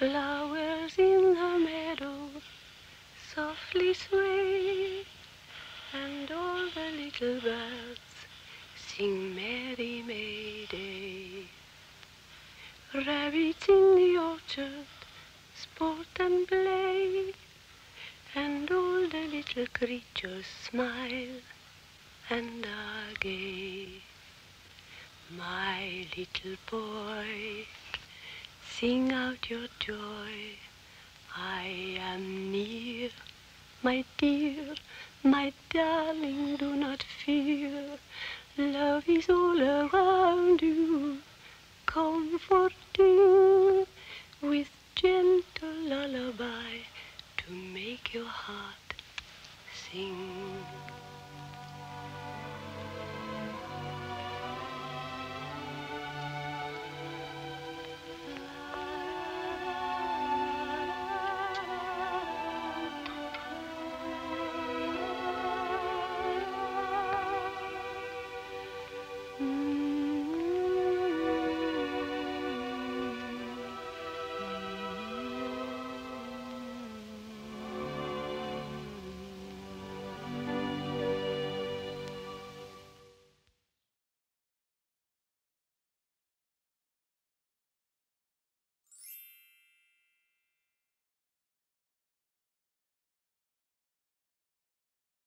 Flowers in the meadow softly sway, and all the little birds sing Merry May Day. Rabbits in the orchard sport and play, and all the little creatures smile and are gay. My little boy, sing out your joy, I am near. My dear, my darling, do not fear. Love is all around you, comforting, with gentle lullaby to make your heart sing.